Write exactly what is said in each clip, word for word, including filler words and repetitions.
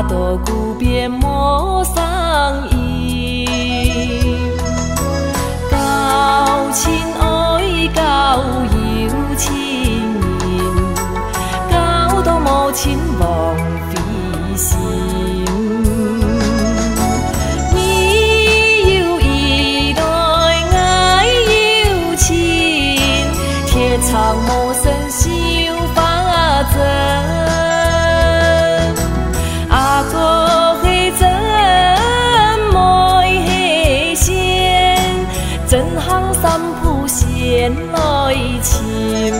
我多久变无相依？交亲爱，交有情人，交到无情枉费心。 长无生绣花针，阿哥黑针妹黑线，真行三浦线来情。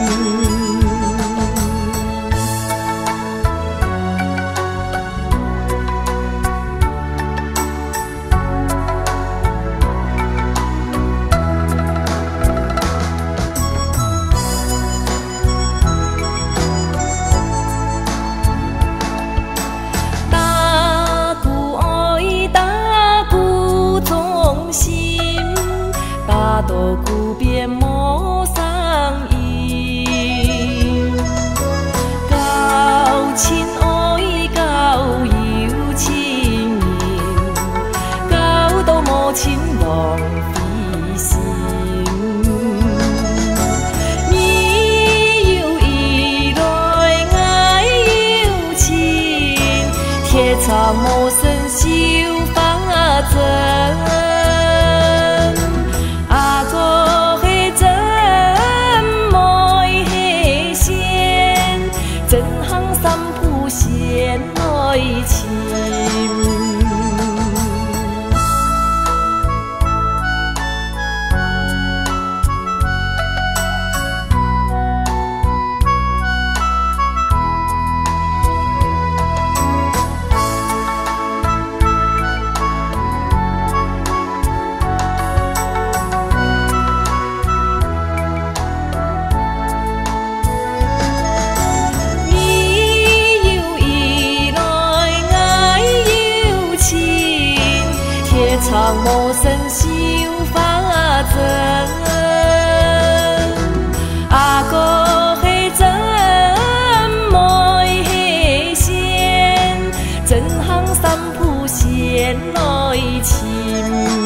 多久变无相依？交亲爱，交有情人，交到无情枉费心。你有意来，我有情，铁杵磨成绣花针。 一起。长无生绣花针，阿哥黑针妹黑线，真行三浦线来情。